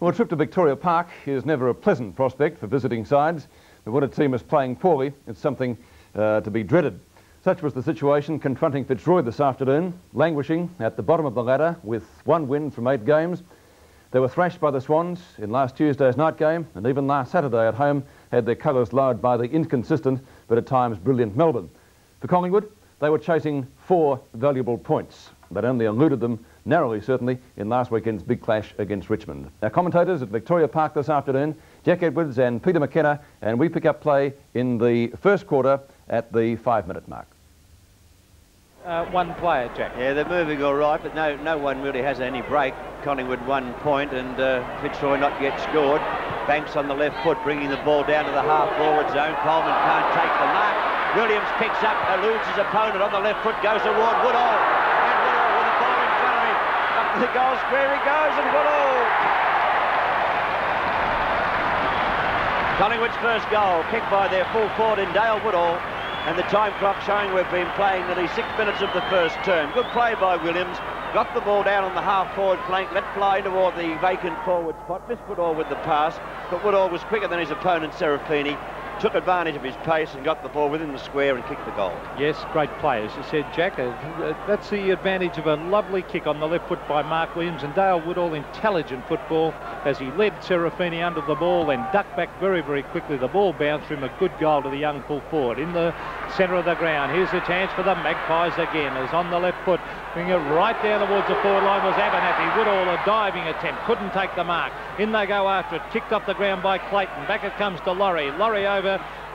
Well, a trip to Victoria Park is never a pleasant prospect for visiting sides, but when a team is playing poorly, it's something to be dreaded. Such was the situation confronting Fitzroy this afternoon, languishing at the bottom of the ladder with one win from 8 games. They were thrashed by the Swans in last Tuesday's night game, and even last Saturday at home had their colours lowered by the inconsistent but at times brilliant Melbourne. For Collingwood, they were chasing 4 valuable points. That only eluded them, narrowly certainly, in last weekend's big clash against Richmond. Our commentators at Victoria Park this afternoon, Jack Edwards and Peter McKenna, and we pick up play in the first quarter at the 5-minute mark. One player, Jack. Yeah, they're moving all right, but no one really has any break. Collingwood 1 point and Fitzroy not yet scored. Banks on the left foot, bringing the ball down to the half-forward zone. Coleman can't take the mark. Williams picks up, eludes his opponent on the left foot, goes toward Woodall. The goal square he goes, and Woodall! Collingwood's first goal, kicked by their full forward in Dale Woodall, and the time clock showing we've been playing nearly 6 minutes of the first term. Good play by Williams, got the ball down on the half-forward flank, let fly toward the vacant forward spot, missed Woodall with the pass, but Woodall was quicker than his opponent Serafini, took advantage of his pace and got the ball within the square and kicked the goal. Yes, great play, as you said, Jack. That's the advantage of a lovely kick on the left foot by Mark Williams, and Dale Woodall, intelligent football, as he led Serafini under the ball and ducked back very, very quickly. The ball bounced from a good goal to the young full forward in the centre of the ground. Here's the chance for the Magpies again, as on the left foot, bringing it right down towards the forward line was Abernathy. Woodall, a diving attempt, couldn't take the mark. In they go after it, kicked off the ground by Clayton. Back it comes to Laurie. Laurie over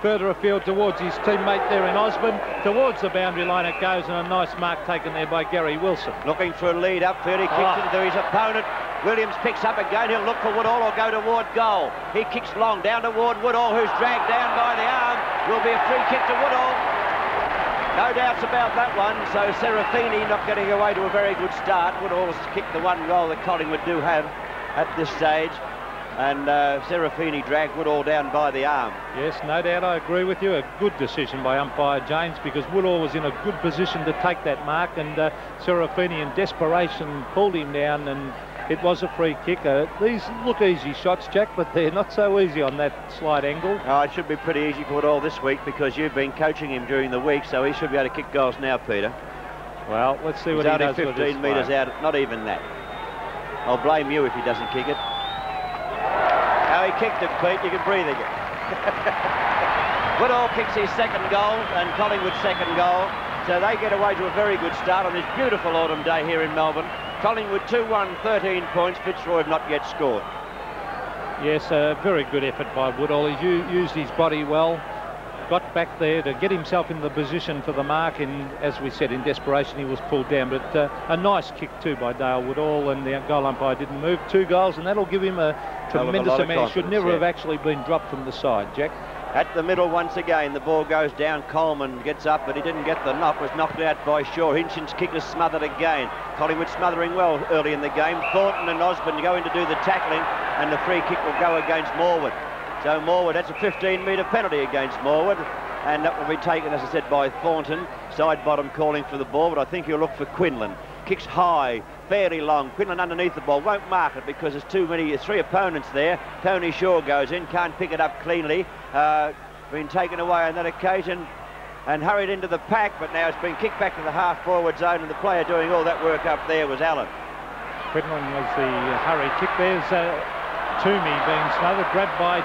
further afield towards his teammate there in Osborne. Towards the boundary line it goes, and a nice mark taken there by Gary Wilson. Looking for a lead upfield, he kicks into his opponent. Williams picks up again, he'll look for Woodall or go toward goal. He kicks long down toward Woodall, who's dragged down by the arm. Will be a free kick to Woodall. No doubts about that one, so Serafini not getting away to a very good start. Woodall's kicked the one goal that Collingwood do have at this stage. And Serafini dragged Woodall down by the arm. Yes, no doubt, I agree with you. A good decision by umpire James, because Woodall was in a good position to take that mark, and Serafini in desperation pulled him down, and it was a free kick. These look easy shots, Jack, but they're not so easy on that slight angle. Oh, it should be pretty easy for Woodall this week, because you've been coaching him during the week, so he should be able to kick goals now, Peter. Well, let's see what he does with this. He's only 15 metres out, not even that. I'll blame you if he doesn't kick it. He kicked it, Pete, you can breathe again. Woodall kicks his second goal and Collingwood's second goal, so they get away to a very good start on this beautiful autumn day here in Melbourne. Collingwood 2-1, 13 points, Fitzroy have not yet scored. Yes, a very good effort by Woodall. He's used his body well, got back there to get himself in the position for the mark, and as we said, in desperation he was pulled down, but a nice kick too by Dale Woodall, and the goal umpire didn't move. 2 goals, and that'll give him a tremendous amount. Should never have actually been dropped from the side, Jack. At the middle once again, the ball goes down. Coleman gets up, but he didn't get the knock. Was knocked out by Shaw. Hinchin's kick is smothered again. Collingwood smothering well early in the game. Thornton and Osborne go in to do the tackling, and the free kick will go against Morwood. So Morwood, that's a 15-metre penalty against Morwood, and that will be taken, as I said, by Thornton. Side bottom calling for the ball, but I think he'll look for Quinlan. Kicks high, fairly long. Quinlan underneath the ball, won't mark it because there's three opponents there. Tony Shaw goes in, can't pick it up cleanly. Been taken away on that occasion and hurried into the pack, but now it's been kicked back to the half-forward zone, and the player doing all that work up there was Alan. Quinlan was the hurry kick. There's Toomey being smothered, grabbed by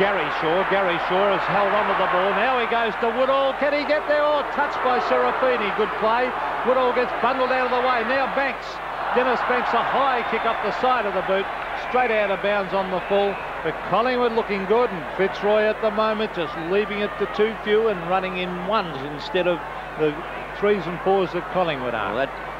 Gary Shaw. Gary Shaw has held on to the ball. Now he goes to Woodall. Can he get there? Oh, touched by Serafini. Good play. Woodall gets bundled out of the way. Now Banks. Dennis Banks, a high kick up the side of the boot. Straight out of bounds on the full. But Collingwood looking good, and Fitzroy at the moment just leaving it to too few and running in ones instead of the 3s and 4s that Collingwood are. Well,